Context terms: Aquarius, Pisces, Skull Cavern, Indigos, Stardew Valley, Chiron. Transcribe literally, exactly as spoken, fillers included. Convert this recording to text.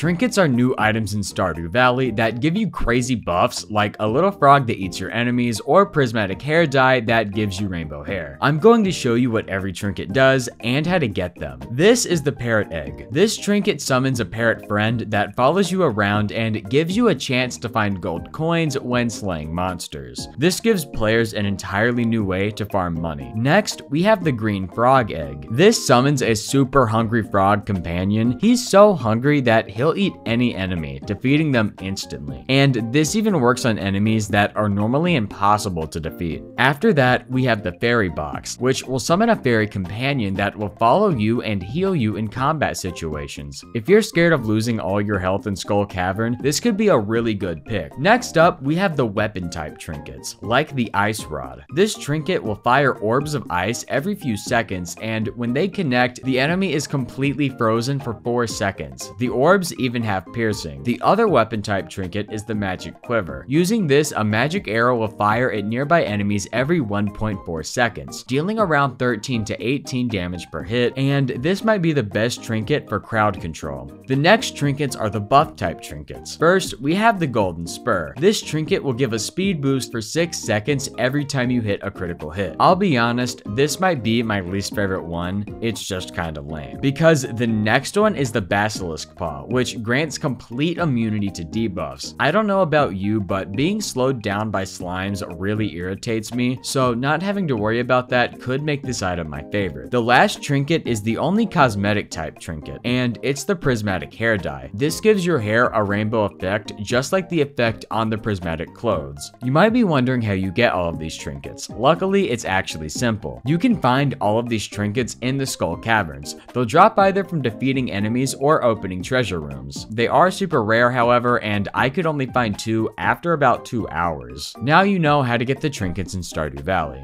Trinkets are new items in Stardew Valley that give you crazy buffs, like a little frog that eats your enemies or prismatic hair dye that gives you rainbow hair. I'm going to show you what every trinket does and how to get them. This is the parrot egg. This trinket summons a parrot friend that follows you around and gives you a chance to find gold coins when slaying monsters. This gives players an entirely new way to farm money. Next, we have the green frog egg. This summons a super hungry frog companion. He's so hungry that he'll eat any enemy, defeating them instantly. And this even works on enemies that are normally impossible to defeat. After that, we have the fairy box, which will summon a fairy companion that will follow you and heal you in combat situations. If you're scared of losing all your health in Skull Cavern, this could be a really good pick. Next up, we have the weapon type trinkets, like the ice rod. This trinket will fire orbs of ice every few seconds, and when they connect, the enemy is completely frozen for four seconds. The orbs even have piercing. The other weapon type trinket is the magic quiver. Using this, a magic arrow will fire at nearby enemies every one point four seconds, dealing around thirteen to eighteen damage per hit, and this might be the best trinket for crowd control. The next trinkets are the buff type trinkets. First, we have the golden spur. This trinket will give a speed boost for six seconds every time you hit a critical hit. I'll be honest, this might be my least favorite one. It's just kind of lame. Because the next one is the basilisk paw, which grants complete immunity to debuffs. I don't know about you, but being slowed down by slimes really irritates me, so not having to worry about that could make this item my favorite. The last trinket is the only cosmetic type trinket, and it's the prismatic hair dye. This gives your hair a rainbow effect, just like the effect on the prismatic clothes. You might be wondering how you get all of these trinkets. Luckily, it's actually simple. You can find all of these trinkets in the Skull Caverns. They'll drop either from defeating enemies or opening treasure rooms. They are super rare, however, and I could only find two after about two hours. Now you know how to get the trinkets in Stardew Valley.